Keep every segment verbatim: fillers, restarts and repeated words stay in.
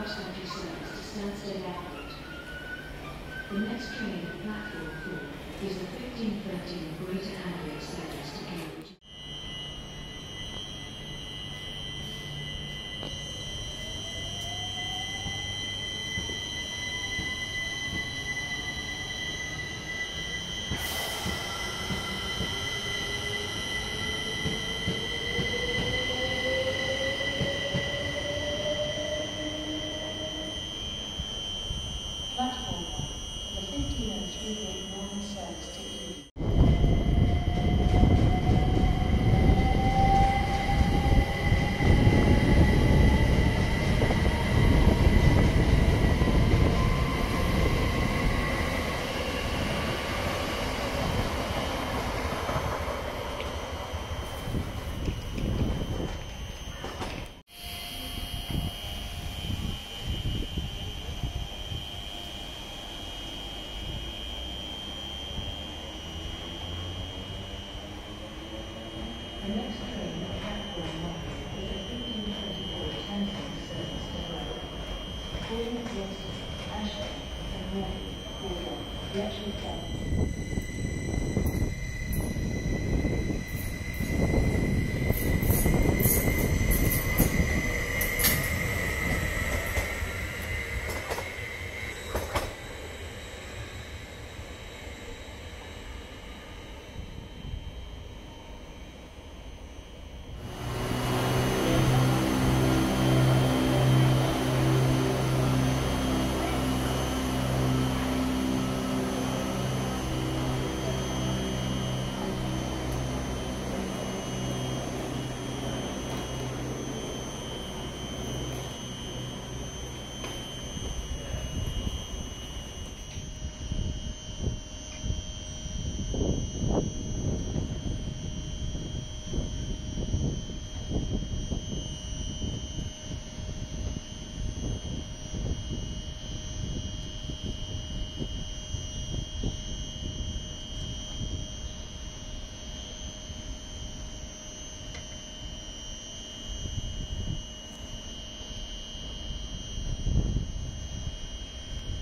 cross country service to Stansted Airport. The next train at platform four is the fifteen thirteen Greater Anglia service to Cambridge.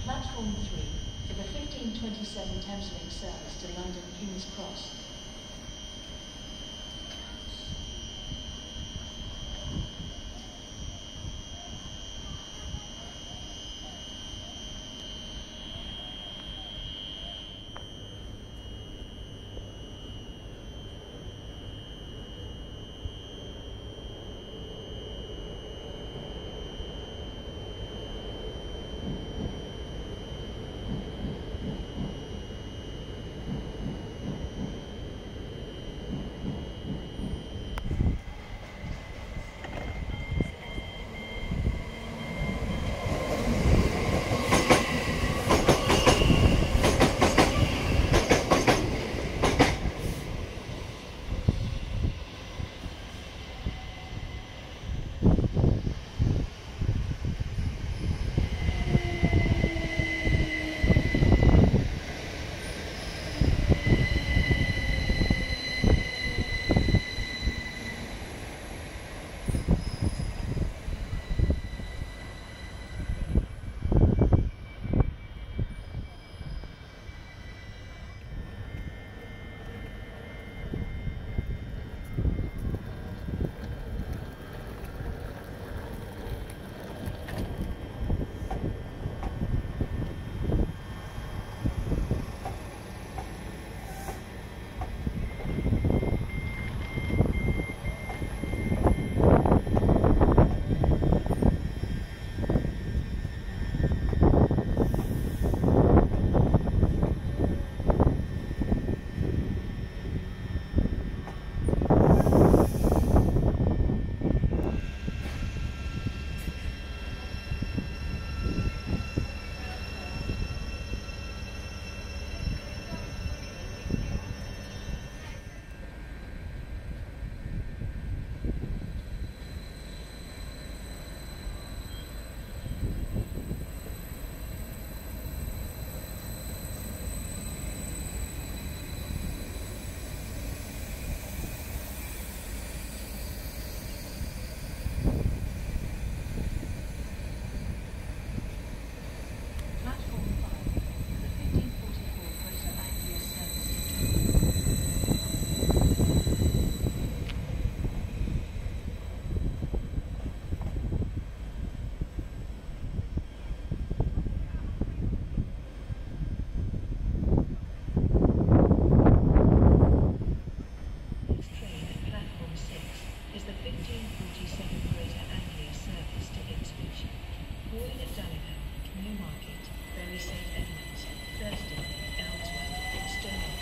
Platform three for the fifteen twenty-seven Thameslink service to London King's Cross. is the fifteen forty-seven Greater Anglia service to Ipswich. Calling at Dagenham, Newmarket, Bury Saint Edmunds, Thurston, Ellsworth, Stonehenge.